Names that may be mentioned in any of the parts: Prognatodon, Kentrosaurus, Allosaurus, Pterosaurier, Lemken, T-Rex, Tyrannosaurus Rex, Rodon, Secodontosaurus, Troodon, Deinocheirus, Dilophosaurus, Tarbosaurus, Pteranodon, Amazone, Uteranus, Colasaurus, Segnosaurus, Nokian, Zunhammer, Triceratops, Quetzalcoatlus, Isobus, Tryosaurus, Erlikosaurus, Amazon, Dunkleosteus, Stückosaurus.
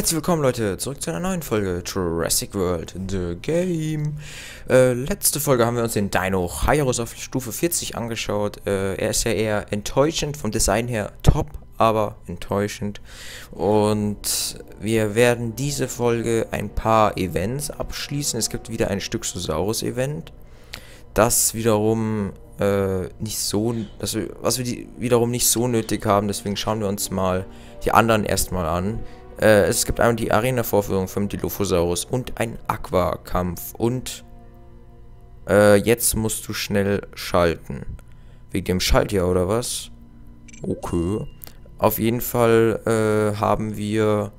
Herzlich willkommen, Leute, zurück zu einer neuen Folge Jurassic World: The Game. Letzte Folge haben wir uns den Deinocheirus auf Stufe 40 angeschaut. Er ist ja eher enttäuschend, vom Design her top, aber enttäuschend. Und wir werden diese Folge ein paar Events abschließen. Es gibt wieder ein Stückosaurus-Event. Das wiederum nicht so nötig haben, deswegen schauen wir uns mal die anderen erstmal an. Es gibt einmal die Arena-Vorführung vom Dilophosaurus und einen Aquakampf. Und jetzt musst du schnell schalten. Wegen dem Schalt hier, oder was? Okay. Auf jeden Fall haben wir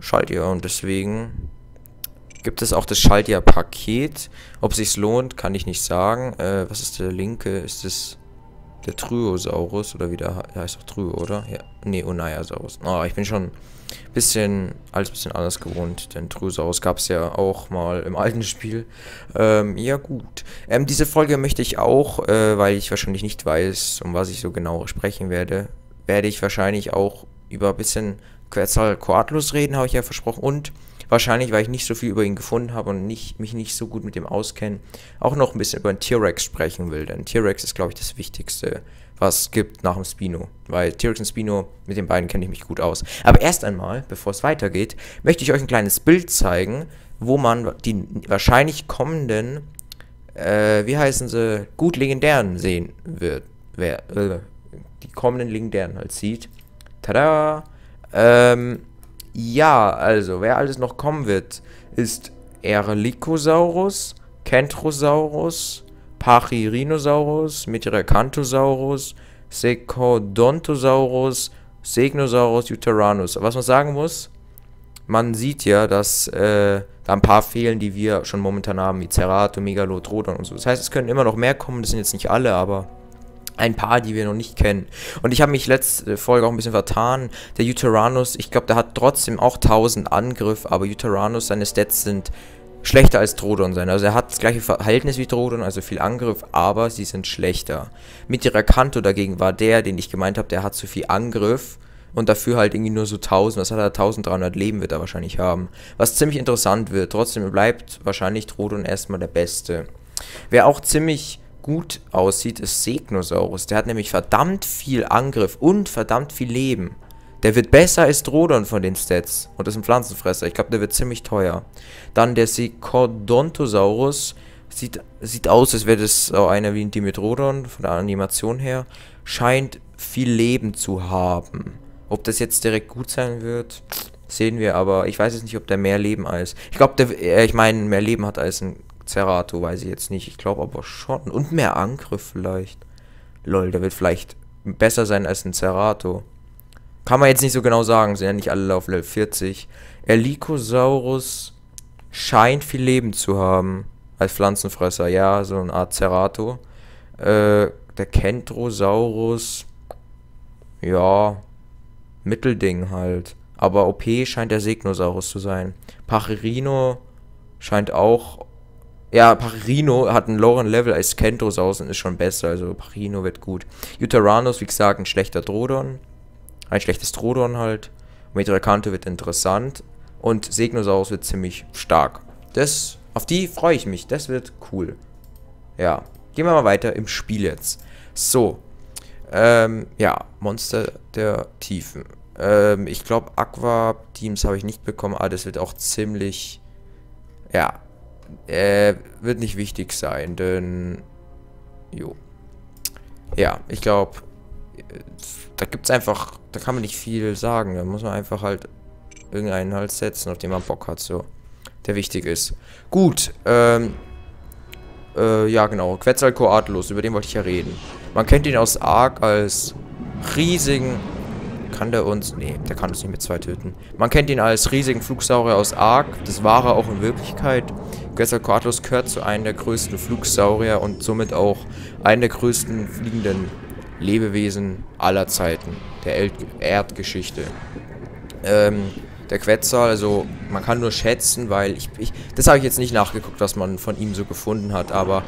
Schaltjahr und deswegen gibt es auch das Schaltjahr-Paket. Ob sich's lohnt, kann ich nicht sagen. Was ist der linke? Ist das der Tryosaurus oder wie der heißt? Auch Tryo, oder? Ja. Neonaiasaurus. Ah, ich bin schon alles bisschen anders gewohnt, denn Tryosaurus gab es ja auch mal im alten Spiel. Ja gut. Diese Folge möchte ich auch, weil ich wahrscheinlich nicht weiß, um was ich so genau sprechen werde, werde ich wahrscheinlich auch über ein bisschen Quetzalcoatlus reden, habe ich ja versprochen. Und wahrscheinlich, weil ich nicht so viel über ihn gefunden habe und mich nicht so gut mit dem auskenne, auch noch ein bisschen über den T-Rex sprechen will. Denn T-Rex ist, glaube ich, das Wichtigste, was es gibt nach dem Spino. Weil T-Rex und Spino, mit den beiden kenne ich mich gut aus. Aber erst einmal, bevor es weitergeht, möchte ich euch ein kleines Bild zeigen, wo man die wahrscheinlich kommenden, legendären sehen wird. Die kommenden legendären halt sieht. Tada! Ja, also, wer alles noch kommen wird, ist Erlikosaurus, Kentrosaurus, Pachyrhinosaurus, Metriacanthosaurus, Secodontosaurus, Segnosaurus, Uteranus. Was man sagen muss, man sieht ja, dass da ein paar fehlen, die wir schon momentan haben, wie Cerato, Megalodon, Rodon und so. Das heißt, es können immer noch mehr kommen, das sind jetzt nicht alle, aber ein paar, die wir noch nicht kennen. Und ich habe mich letzte Folge auch ein bisschen vertan. Der Uteranus, ich glaube, der hat trotzdem auch 1000 Angriff, aber Uteranus, seine Stats sind schlechter als Troodon sein. Also er hat das gleiche Verhältnis wie Troodon, also viel Angriff, aber sie sind schlechter. Metriacanto dagegen war der, den ich gemeint habe, der hat zu viel Angriff und dafür halt irgendwie nur so 1000. Das hat er 1300 Leben, wird er wahrscheinlich haben. Was ziemlich interessant wird. Trotzdem bleibt wahrscheinlich Troodon erstmal der Beste. Wer auch ziemlich gut aussieht, ist Segnosaurus. Der hat nämlich verdammt viel Angriff und verdammt viel Leben. Der wird besser als Rodon von den Stats und ist ein Pflanzenfresser. Ich glaube, der wird ziemlich teuer. Dann der Secodontosaurus sieht aus, als wäre das so einer wie ein Dimitrodon von der Animation her. Scheint viel Leben zu haben. Ob das jetzt direkt gut sein wird, sehen wir, aber ich weiß jetzt nicht, ob der mehr Leben als... Ich glaube, mehr Leben hat als ein Cerato, weiß ich jetzt nicht. Ich glaube aber schon. Und mehr Angriff vielleicht. Lol, der wird vielleicht besser sein als ein Cerato. Kann man jetzt nicht so genau sagen. Sind ja nicht alle auf Level 40. Erlikosaurus scheint viel Leben zu haben. Als Pflanzenfresser. Ja, so eine Art Cerato. Der Kentrosaurus. Ja. Mittelding halt. Aber OP scheint der Segnosaurus zu sein. Pachyrhino scheint auch... Ja, Pachyrhino hat einen loweren Level als Kentrosaurus und ist schon besser, also Pachyrhino wird gut. Uteranus, wie gesagt, ein schlechtes Troodon halt. Metriacanto wird interessant und Segnosaurus wird ziemlich stark. Auf die freue ich mich, das wird cool. Ja, gehen wir mal weiter im Spiel jetzt. So, ja, Monster der Tiefen. Ich glaube, Aqua-Teams habe ich nicht bekommen, aber das wird auch ziemlich, ja... wird nicht wichtig sein, denn... Jo. Ja, ich glaube, da gibt's einfach... Da kann man nicht viel sagen. Da muss man einfach halt irgendeinen halt setzen, auf den man Bock hat, so. Der wichtig ist. Gut, ja, genau. Quetzalcoatlus, über den wollte ich ja reden. Man kennt ihn aus Ark als riesigen... Kann der uns... Nee, der kann uns nicht mit 2 töten. Man kennt ihn als riesigen Flugsaurier aus Ark. Das war er auch in Wirklichkeit. Quetzalcoatlus gehört zu einem der größten Flugsaurier und somit auch einem der größten fliegenden Lebewesen aller Zeiten. Der Erdgeschichte. Der Quetzal, also man kann nur schätzen, weil ich das habe ich jetzt nicht nachgeguckt, was man von ihm so gefunden hat, aber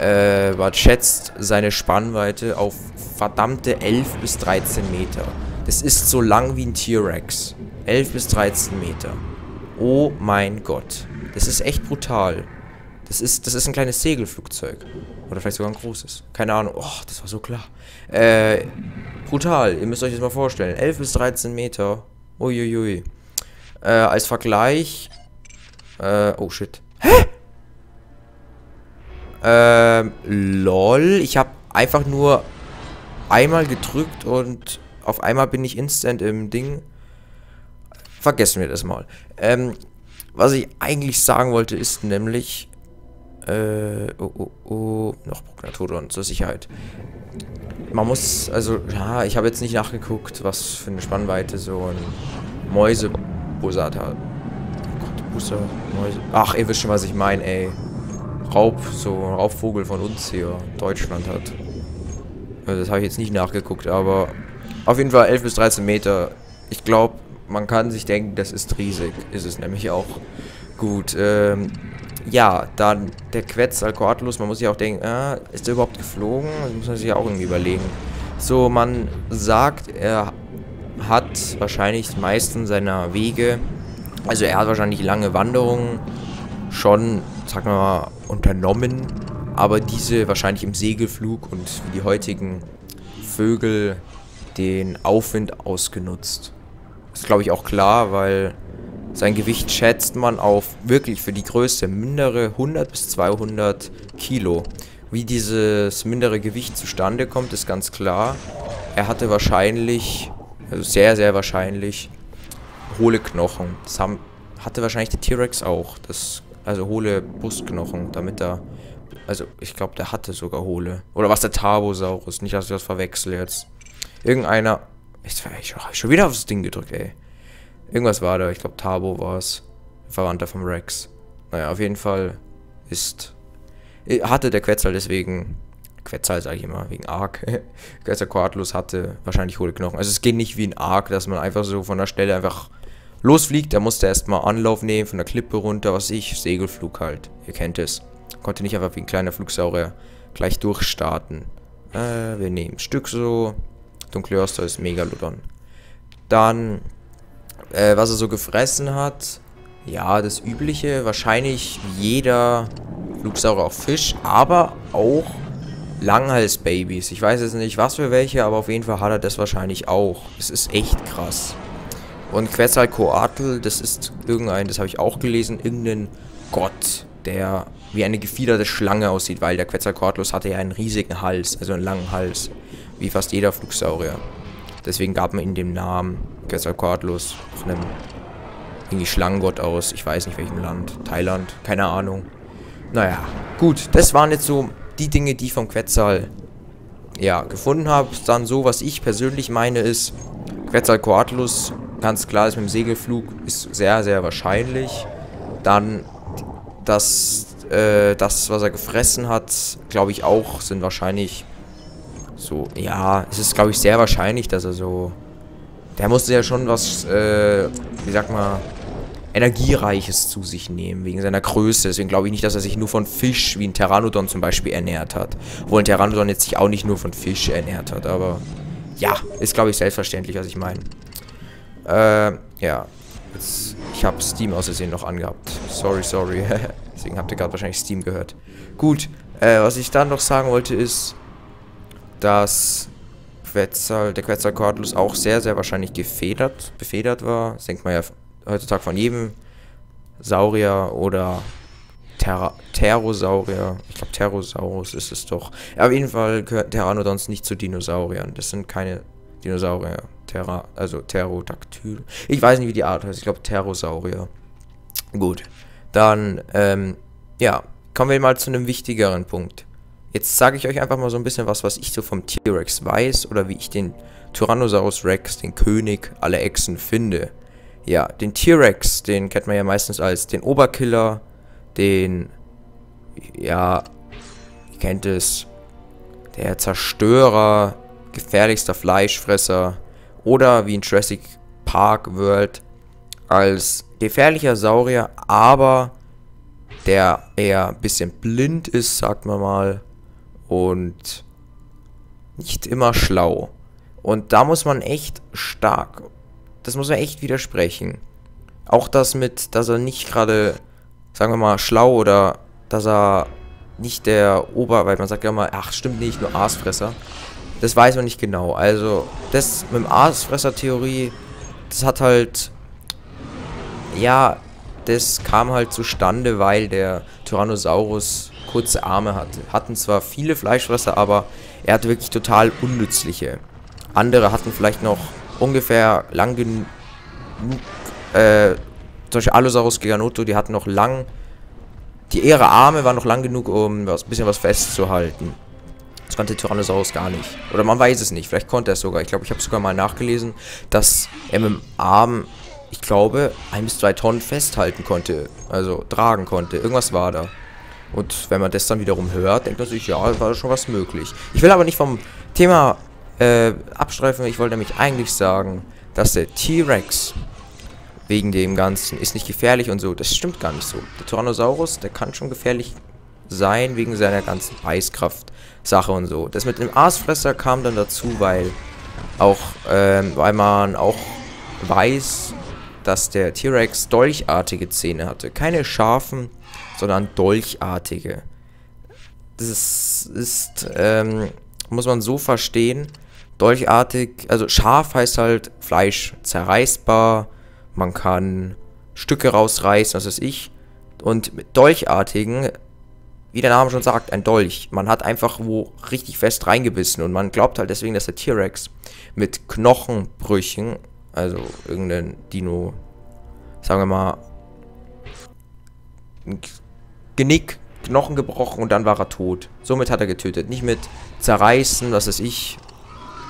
man schätzt seine Spannweite auf verdammte 11 bis 13 Meter. Es ist so lang wie ein T-Rex. 11 bis 13 Meter. Oh mein Gott. Das ist echt brutal. Das ist ein kleines Segelflugzeug. Oder vielleicht sogar ein großes. Keine Ahnung. Oh, das war so klar. Brutal. Ihr müsst euch das mal vorstellen. 11 bis 13 Meter. Uiuiui. Als Vergleich... oh shit. Hä? Lol. Ich habe einfach nur einmal gedrückt und auf einmal bin ich instant im Ding. Vergessen wir das mal. Was ich eigentlich sagen wollte, ist nämlich... noch Prognatodon, zur Sicherheit. Man muss, also, ja, ich habe jetzt nicht nachgeguckt, was für eine Spannweite so ein Mäusebusard hat. Oh Gott, Bussard, Mäuse. Ach, ihr wisst schon, was ich meine, ey. Raubvogel von uns hier, Deutschland hat. Also, das habe ich jetzt nicht nachgeguckt, aber auf jeden Fall 11 bis 13 Meter. Ich glaube, man kann sich denken, das ist riesig. Ist es nämlich auch. Gut, ja, dann der Quetzalcoatlus, man muss sich auch denken, ist er überhaupt geflogen? Das muss man sich ja auch irgendwie überlegen. So, man sagt, er hat wahrscheinlich die meisten seiner Wege, also er hat wahrscheinlich lange Wanderungen schon, sagen wir mal, unternommen, aber diese wahrscheinlich im Segelflug und wie die heutigen Vögel den Aufwind ausgenutzt. Ist, glaube ich, auch klar, weil... Sein Gewicht schätzt man auf wirklich für die Größe mindere 100 bis 200 Kilo. Wie dieses mindere Gewicht zustande kommt, ist ganz klar. Er hatte wahrscheinlich, also sehr, sehr wahrscheinlich, hohle Knochen. Das hatte wahrscheinlich der T-Rex auch. Also hohle Brustknochen, damit er, also ich glaube, der hatte sogar hohle. Oder was der Tarbosaurus, nicht, dass ich das verwechsel jetzt. Irgendeiner, ich habe schon wieder auf das Ding gedrückt, ey. Irgendwas war da, ich glaube Tarbo war es. Verwandter vom Rex. Naja, auf jeden Fall hatte der Quetzal deswegen... Quetzal sage ich immer, wegen Ark. Quetzalcoatlus hatte wahrscheinlich hohle Knochen. Also es geht nicht wie ein Ark, dass man einfach so von der Stelle einfach losfliegt. Da musste er erstmal Anlauf nehmen, von der Klippe runter, was weiß ich. Segelflug halt, ihr kennt es. Konnte nicht einfach wie ein kleiner Flugsaurier gleich durchstarten. Wir nehmen ein Stück so. Dunkleosteus, Megalodon. Dann... was er so gefressen hat, ja, das Übliche, wahrscheinlich jeder Flugsaurier auch Fisch, aber auch Langhalsbabys. Ich weiß jetzt nicht, was für welche, aber auf jeden Fall hat er das wahrscheinlich auch. Es ist echt krass. Und Quetzalcoatl, das ist irgendein, das habe ich auch gelesen, irgendein Gott, der wie eine gefiederte Schlange aussieht, weil der Quetzalcoatlus hatte ja einen riesigen Hals, also einen langen Hals, wie fast jeder Flugsaurier. Deswegen gab man ihm den Namen Quetzalcoatlus von einem irgendwie Schlangengott aus, ich weiß nicht welchem Land, Thailand, keine Ahnung. Naja, gut, das waren jetzt so die Dinge, die ich vom Quetzal ja gefunden habe. Dann so, was ich persönlich meine ist, Quetzalcoatlus, ganz klar, ist mit dem Segelflug, ist sehr, sehr wahrscheinlich. Dann das, was er gefressen hat, glaube ich auch, sind wahrscheinlich... So, ja, es ist, glaube ich, sehr wahrscheinlich, dass er so... Der musste ja schon was, wie sagt man, Energiereiches zu sich nehmen, wegen seiner Größe. Deswegen glaube ich nicht, dass er sich nur von Fisch, wie ein Pteranodon zum Beispiel, ernährt hat. Obwohl ein Pteranodon jetzt sich auch nicht nur von Fisch ernährt hat, aber... Ja, ist, glaube ich, selbstverständlich, was ich meine. Ja. Jetzt, ich habe Steam aus Versehen noch angehabt. Sorry. Deswegen habt ihr gerade wahrscheinlich Steam gehört. Gut, was ich dann noch sagen wollte ist... dass der Quetzalcoatlus auch sehr, sehr wahrscheinlich befedert war. Das denkt man ja heutzutage von jedem Saurier oder Pterosaurier. Ich glaube, Pterosaurus ist es doch. Auf jeden Fall gehören Pteranodons nicht zu Dinosauriern. Das sind keine Dinosaurier. Also Pterodactyl. Ich weiß nicht, wie die Art heißt. Ich glaube, Pterosaurier. Gut. Dann, ja, kommen wir mal zu einem wichtigeren Punkt. Jetzt sage ich euch einfach mal so ein bisschen was ich so vom T-Rex weiß oder wie ich den Tyrannosaurus Rex, den König aller Echsen, finde. Ja, den T-Rex, den kennt man ja meistens als den Oberkiller, ja, ihr kennt es, der Zerstörer, gefährlichster Fleischfresser oder wie in Jurassic Park World als gefährlicher Saurier, aber der eher ein bisschen blind ist, sagt man mal. Und nicht immer schlau. Und da muss man echt stark das muss man echt widersprechen. Auch das mit, dass er nicht gerade, sagen wir mal, schlau oder dass er nicht der weil man sagt ja immer, ach stimmt nicht, nur Aasfresser. Das weiß man nicht genau. Also, das mit dem Aasfresser-Theorie, das hat halt, ja, das kam halt zustande, weil der Tyrannosaurus kurze Arme hatte. Hatten zwar viele Fleischfresser, aber er hatte wirklich total unnützliche. Andere hatten vielleicht noch ungefähr lang genug, zum Beispiel Allosaurus, Giganoto, die hatten noch lang, ihre Arme waren noch lang genug, um ein bisschen was festzuhalten. Das konnte Tyrannosaurus gar nicht. Oder man weiß es nicht, vielleicht konnte er es sogar. Ich glaube, ich habe sogar mal nachgelesen, dass er mit dem Arm, ich glaube, 1 bis 2 Tonnen festhalten konnte. Also tragen konnte. Irgendwas war da. Und wenn man das dann wiederum hört, denkt man sich, ja, war schon was möglich. Ich will aber nicht vom Thema abstreifen. Ich wollte nämlich eigentlich sagen, dass der T-Rex wegen dem Ganzen ist nicht gefährlich und so. Das stimmt gar nicht so. Der Tyrannosaurus, der kann schon gefährlich sein wegen seiner ganzen Beißkraft-Sache und so. Das mit dem Aasfresser kam dann dazu, weil auch, weil man auch weiß, dass der T-Rex dolchartige Zähne hatte. Keine scharfen, sondern dolchartige. Das ist muss man so verstehen, dolchartig, also scharf heißt halt Fleisch zerreißbar, man kann Stücke rausreißen, was weiß ich. Und mit dolchartigen, wie der Name schon sagt, ein Dolch. Man hat einfach wo richtig fest reingebissen und man glaubt halt deswegen, dass der T-Rex mit Knochenbrüchen, also irgendein Dino, sagen wir mal, Genick, Knochen gebrochen und dann war er tot. Somit hat er getötet. Nicht mit Zerreißen, was weiß ich,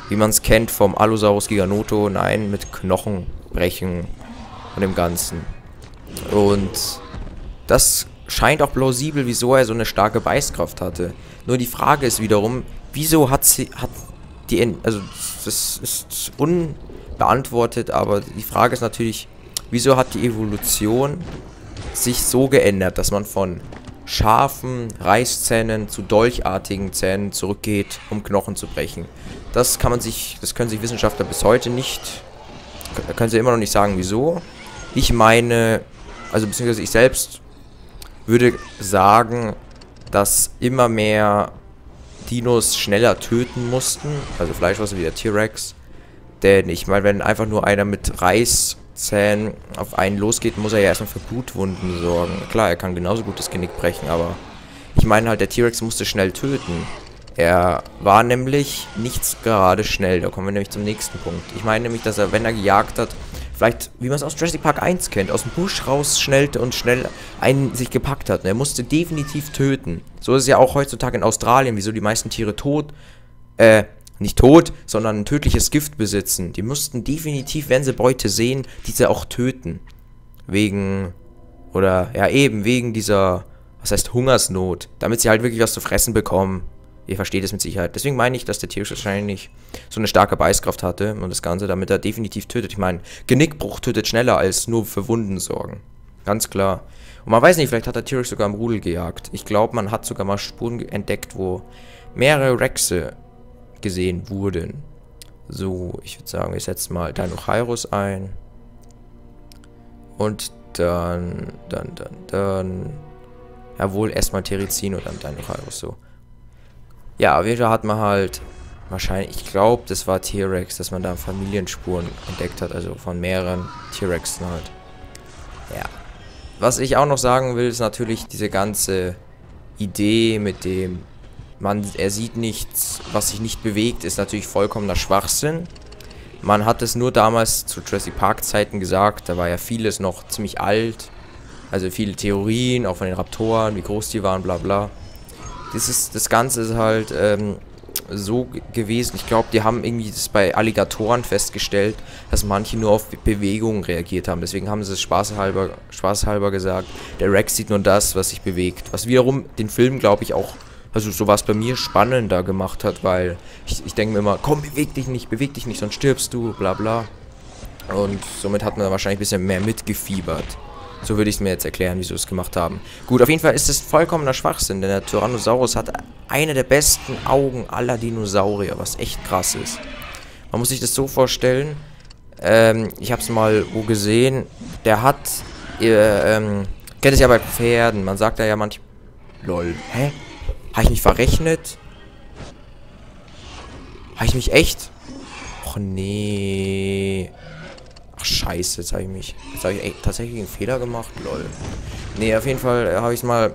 wie man es kennt vom Allosaurus Giganoto, nein, mit Knochenbrechen und dem Ganzen. Und das scheint auch plausibel, wieso er so eine starke Beißkraft hatte. Nur die Frage ist wiederum, wieso also das ist unbeantwortet, aber die Frage ist natürlich, wieso hat die Evolution sich so geändert, dass man von scharfen Reißzähnen zu dolchartigen Zähnen zurückgeht, um Knochen zu brechen. Das kann man sich, das können sich Wissenschaftler bis heute nicht, können sie immer noch nicht sagen, wieso. Ich meine, also beziehungsweise ich selbst würde sagen, dass immer mehr Dinos schneller töten mussten, also Fleischfresser wie der T-Rex, denn ich meine, wenn einfach nur einer mit Reißzähnen auf einen losgeht, muss er ja erstmal für Blutwunden sorgen. Klar, er kann genauso gut das Genick brechen, aber ich meine halt, der T-Rex musste schnell töten. Er war nämlich nicht gerade schnell, da kommen wir nämlich zum nächsten Punkt. Ich meine nämlich, dass er, wenn er gejagt hat, vielleicht, wie man es aus Jurassic Park 1 kennt, aus dem Busch rausschnellte und schnell einen sich gepackt hat. Und er musste definitiv töten. So ist es ja auch heutzutage in Australien, wieso die meisten Tiere nicht tot, sondern ein tödliches Gift besitzen. Die mussten definitiv, wenn sie Beute sehen, diese auch töten. Wegen dieser, was heißt Hungersnot. Damit sie halt wirklich was zu fressen bekommen. Ihr versteht es mit Sicherheit. Deswegen meine ich, dass der T-Rex wahrscheinlich so eine starke Beißkraft hatte und das Ganze, damit er definitiv tötet. Ich meine, Genickbruch tötet schneller als nur für Wunden sorgen. Ganz klar. Und man weiß nicht, vielleicht hat der T-Rex sogar im Rudel gejagt. Ich glaube, man hat sogar mal Spuren entdeckt, wo mehrere Rexe gesehen wurden. So, ich würde sagen, wir setzen mal Deinocheirus ein. Und dann. Jawohl, erstmal Terezin und dann Deinocheirus, so. Ja, auf jeden Fall hat man halt wahrscheinlich, ich glaube, das war T-Rex, dass man da Familienspuren entdeckt hat, also von mehreren T-Rexen halt. Ja. Was ich auch noch sagen will, ist natürlich diese ganze Idee mit dem, er sieht nichts, was sich nicht bewegt, ist natürlich vollkommener Schwachsinn. Man hat es nur damals zu Jurassic Park Zeiten gesagt, da war ja vieles noch ziemlich alt, also viele Theorien, auch von den Raptoren, wie groß die waren, bla bla. Das Ganze ist halt so gewesen. Ich glaube, die haben irgendwie das bei Alligatoren festgestellt, dass manche nur auf Bewegungen reagiert haben. Deswegen haben sie es spaßhalber gesagt, der Rex sieht nur das, was sich bewegt. Was wiederum den Film, glaube ich, auch, also sowas bei mir spannender gemacht hat, weil ich denke mir immer, komm, beweg dich nicht, sonst stirbst du, bla bla. Und somit hat man wahrscheinlich ein bisschen mehr mitgefiebert. So würde ich es mir jetzt erklären, wieso es gemacht haben. Gut, auf jeden Fall ist es vollkommener Schwachsinn, denn der Tyrannosaurus hat eine der besten Augen aller Dinosaurier, was echt krass ist. Man muss sich das so vorstellen, Ich habe es mal wo gesehen. Der hat, kennt es ja bei Pferden. Man sagt da ja manchmal, lol, hä? Habe ich mich verrechnet? Habe ich mich echt? Och nee. Ach scheiße, jetzt habe ich mich. Jetzt habe ich echt tatsächlich einen Fehler gemacht, lol. Nee, auf jeden Fall habe ich es mal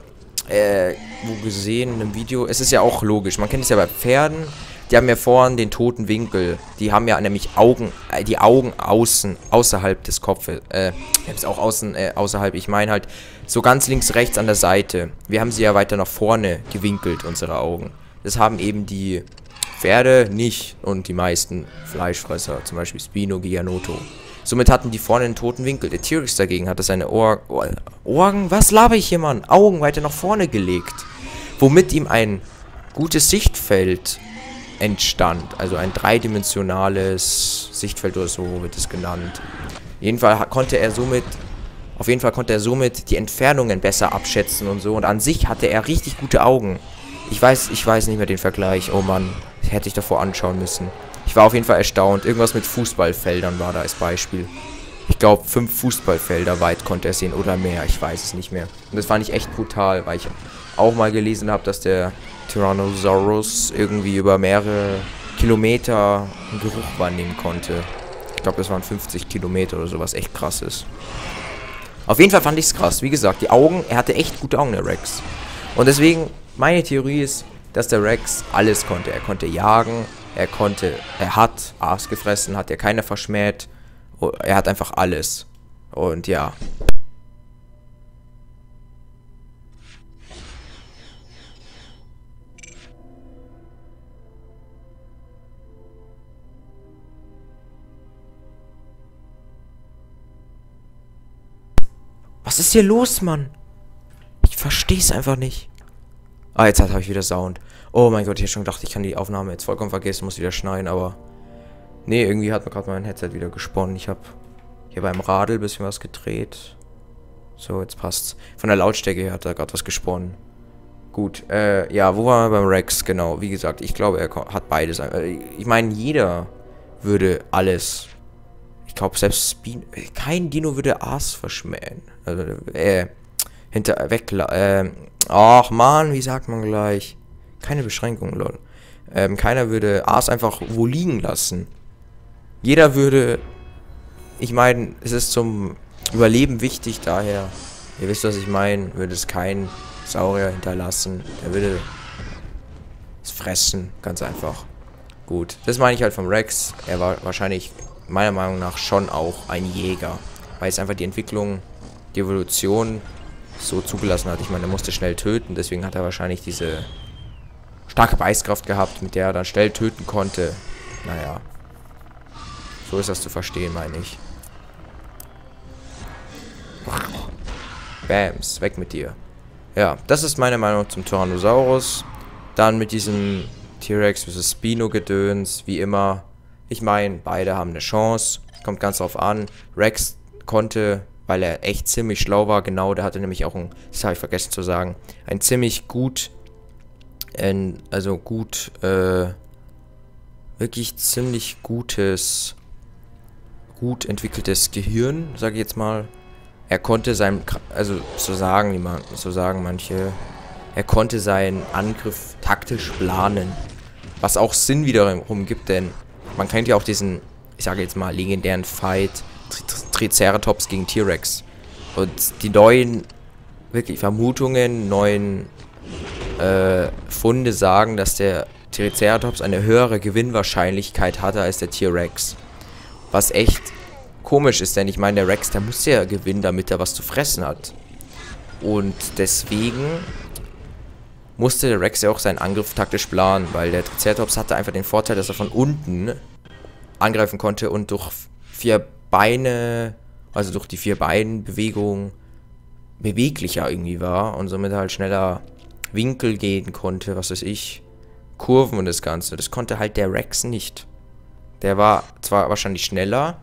wo gesehen in einem Video. Es ist ja auch logisch. Man kennt es ja bei Pferden. Die haben ja vorne den toten Winkel. Die haben ja nämlich Augen, die Augen außen, außerhalb des Kopfes. Ich hab's auch außen, außerhalb. Ich meine halt so ganz links, rechts an der Seite. Wir haben sie ja weiter nach vorne gewinkelt, unsere Augen. Das haben eben die Pferde nicht und die meisten Fleischfresser, zum Beispiel Spino, Giganoto. Somit hatten die vorne einen toten Winkel. Der T-Rex dagegen hatte seine Augen, was laber ich hier, Mann? Augen weiter nach vorne gelegt. Womit ihm ein gutes Sichtfeld entstand. Also ein dreidimensionales Sichtfeld oder so wird es genannt. Auf jeden Fall konnte er somit die Entfernungen besser abschätzen und so. Und an sich hatte er richtig gute Augen. Ich weiß nicht mehr den Vergleich. Oh Mann, hätte ich davor anschauen müssen. Ich war auf jeden Fall erstaunt. Irgendwas mit Fußballfeldern war da als Beispiel. Ich glaube, 5 Fußballfelder weit konnte er sehen oder mehr. Ich weiß es nicht mehr. Und das fand ich echt brutal, weil ich auch mal gelesen habe, dass der Tyrannosaurus irgendwie über mehrere Kilometer einen Geruch wahrnehmen konnte. Ich glaube, das waren 50 Kilometer oder sowas. Echt krasses. Auf jeden Fall fand ich es krass. Wie gesagt, die Augen, er hatte echt gute Augen, der Rex. Und deswegen, meine Theorie ist, dass der Rex alles konnte. Er konnte jagen, er hat Aas gefressen, hat ja keiner verschmäht. Er hat einfach alles. Und ja. Was ist hier los, Mann? Ich verstehe es einfach nicht. Ah, jetzt habe ich wieder Sound. Oh mein Gott, ich hätte schon gedacht, ich kann die Aufnahme jetzt vollkommen vergessen, muss wieder schneiden, aber... Nee, irgendwie hat mir gerade mein Headset wieder gesponnen. Ich habe hier beim Radl ein bisschen was gedreht. So, jetzt passt's. Von der Lautstärke her hat er gerade was gesponnen. Gut, ja, wo waren wir beim Rex? Genau, wie gesagt, ich glaube, er hat beides. Ich meine, jeder würde alles... Ich glaube, selbst Spino... Kein Dino würde Aas verschmähen. Also, ach man, wie sagt man gleich? Keine Beschränkung, lol. Keiner würde Aas einfach wo liegen lassen. Jeder würde... Ich meine, es ist zum Überleben wichtig, daher... Ihr wisst, was ich meine. Würde es kein Saurier hinterlassen. Er würde es fressen, ganz einfach. Gut, das meine ich halt vom Rex. Er war wahrscheinlich... meiner Meinung nach schon auch ein Jäger. Weil es einfach die Entwicklung, die Evolution so zugelassen hat. Ich meine, er musste schnell töten, deswegen hat er wahrscheinlich diese starke Beißkraft gehabt, mit der er dann schnell töten konnte. Naja. So ist das zu verstehen, meine ich. Bams, weg mit dir. Ja, das ist meine Meinung zum Tyrannosaurus. Dann mit diesem T-Rex vs. Spino-Gedöns, wie immer. Ich meine, beide haben eine Chance. Kommt ganz drauf an. Rex konnte, weil er echt ziemlich schlau war, genau, der hatte nämlich auch ein, das habe ich vergessen zu sagen, ein ziemlich gut, also gut, wirklich ziemlich gutes, gut entwickeltes Gehirn, sage ich jetzt mal. Er konnte sein, also so sagen manche, er konnte seinen Angriff taktisch planen. Was auch Sinn wiederum gibt, denn man kennt ja auch diesen, ich sage jetzt mal, legendären Fight Triceratops gegen T-Rex. Und die neuen, wirklich Vermutungen, neuen Funde sagen, dass der Triceratops eine höhere Gewinnwahrscheinlichkeit hatte als der T-Rex. Was echt komisch ist, denn ich meine, der Rex, der muss ja gewinnen, damit er was zu fressen hat. Und deswegen... musste der Rex ja auch seinen Angriff taktisch planen, weil der Triceratops hatte einfach den Vorteil, dass er von unten angreifen konnte und durch 4 Beine, also durch die 4 Beinbewegung beweglicher irgendwie war und somit halt schneller Winkel gehen konnte, was weiß ich, Kurven und das Ganze. Das konnte halt der Rex nicht. Der war zwar wahrscheinlich schneller,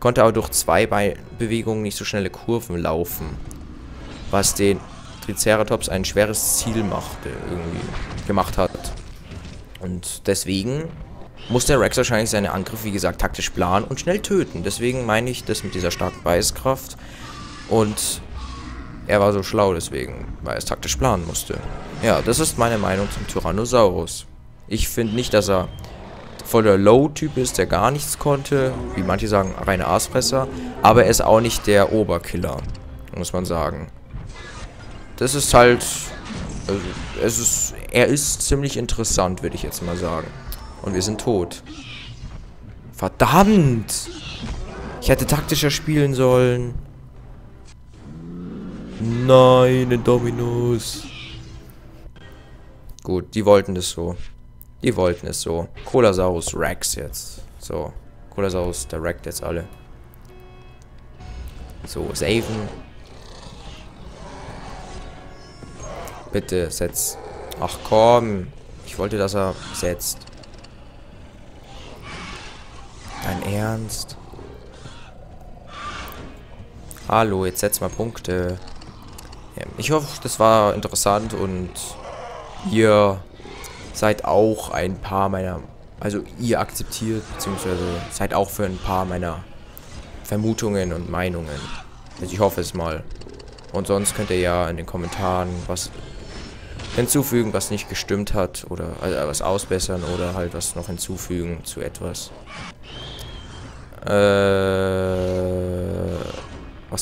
konnte aber durch 2 Beinbewegungen nicht so schnelle Kurven laufen, was den Triceratops ein schweres Ziel gemacht hat. Und deswegen muss der Rex wahrscheinlich seine Angriffe, wie gesagt, taktisch planen und schnell töten. Deswegen meine ich das mit dieser starken Beißkraft. Und er war so schlau deswegen, weil er es taktisch planen musste. Ja, das ist meine Meinung zum Tyrannosaurus. Ich finde nicht, dass er voll der Low-Typ ist, der gar nichts konnte. Wie manche sagen, reine Aasfresser. Aber er ist auch nicht der Oberkiller, muss man sagen. Das ist halt... Also, er ist ziemlich interessant, würde ich jetzt mal sagen. Und wir sind tot. Verdammt! Ich hätte taktischer spielen sollen. Nein, den Dominus. Gut, die wollten das so. Die wollten es so. Colasaurus Rex jetzt. So. Colasaurus Direct jetzt alle. So, saven. Bitte, setz. Ach komm. Ich wollte, dass er setzt. Dein Ernst? Hallo, jetzt setz mal Punkte. Ja, ich hoffe, das war interessant und ihr seid auch ein paar meiner... Also ihr akzeptiert, beziehungsweise seid auch für ein paar meiner Vermutungen und Meinungen. Also ich hoffe es mal. Und sonst könnt ihr ja in den Kommentaren was hinzufügen, was nicht gestimmt hat, oder also was ausbessern oder halt was noch hinzufügen zu etwas. Was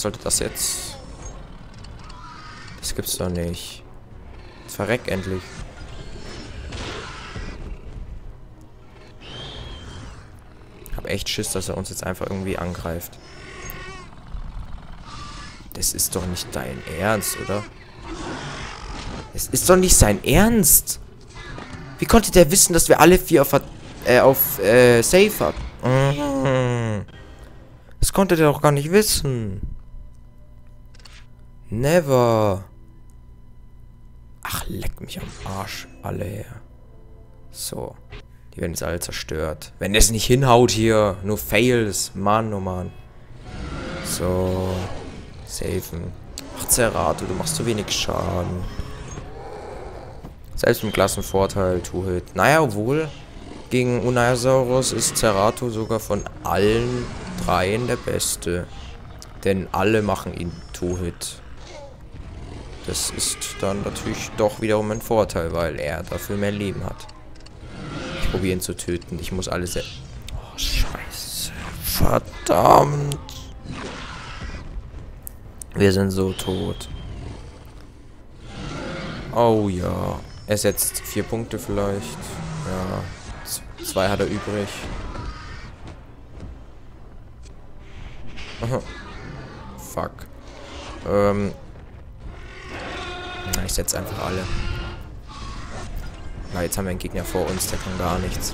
sollte das jetzt? Das gibt's doch nicht. Jetzt verreck endlich. Ich hab echt Schiss, dass er uns jetzt einfach irgendwie angreift. Das ist doch nicht dein Ernst, oder? Es ist doch nicht sein Ernst! Wie konnte der wissen, dass wir alle vier auf Safe hatten? Das konnte der doch gar nicht wissen. Never. Ach, leck mich am Arsch. Alle her. So. Die werden jetzt alle zerstört. Wenn es nicht hinhaut hier. Nur Fails. Mann, oh Mann. So. Safen. Ach, Cerato, du machst zu wenig Schaden. Selbst mit Klassenvorteil, Two-Hit. Naja, obwohl... Gegen Neonaiasaurus ist Cerato sogar von allen dreien der Beste. Denn alle machen ihn Two-Hit. Das ist dann natürlich doch wiederum ein Vorteil, weil er dafür mehr Leben hat. Ich probiere ihn zu töten. Ich muss alles... Oh, scheiße. Verdammt. Wir sind so tot. Oh ja. Er setzt 4 Punkte vielleicht. Ja. 2 hat er übrig. Aha. Fuck. Na, ich setze einfach alle. Na, jetzt haben wir einen Gegner vor uns, der kann gar nichts.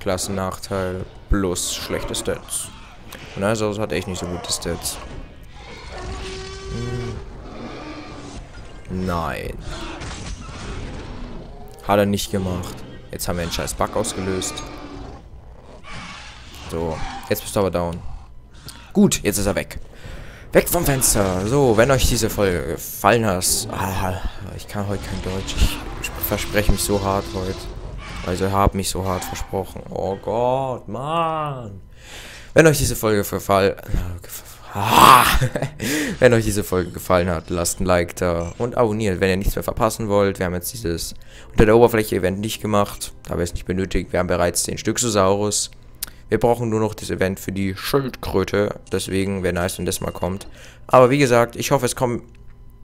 Klassennachteil plus schlechte Stats. Na, also hat echt nicht so gute Stats. Nein. Hat er nicht gemacht. Jetzt haben wir einen scheiß Bug ausgelöst. So, jetzt bist du aber down. Gut, jetzt ist er weg. Weg vom Fenster. So, wenn euch diese Folge gefallen hat... ich kann heute kein Deutsch. Ich verspreche mich so hart heute. Also, ich habe mich so hart versprochen. Oh Gott, Mann. Wenn euch diese Folge gefallen hat, lasst ein Like da und abonniert, wenn ihr nichts mehr verpassen wollt. Wir haben jetzt dieses unter der Oberfläche Event nicht gemacht, da haben wir es nicht benötigt. Wir haben bereits den Stückosaurus. Wir brauchen nur noch das Event für die Schildkröte, deswegen wäre nice, wenn das mal kommt. Aber wie gesagt, ich hoffe, es kommen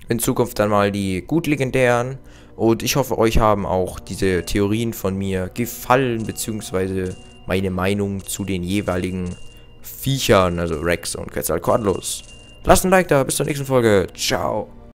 in Zukunft dann mal die gut legendären und ich hoffe, euch haben auch diese Theorien von mir gefallen, beziehungsweise meine Meinung zu den jeweiligen Viechern, also Rex und Quetzalcoatlus. Lasst ein Like da, bis zur nächsten Folge. Ciao.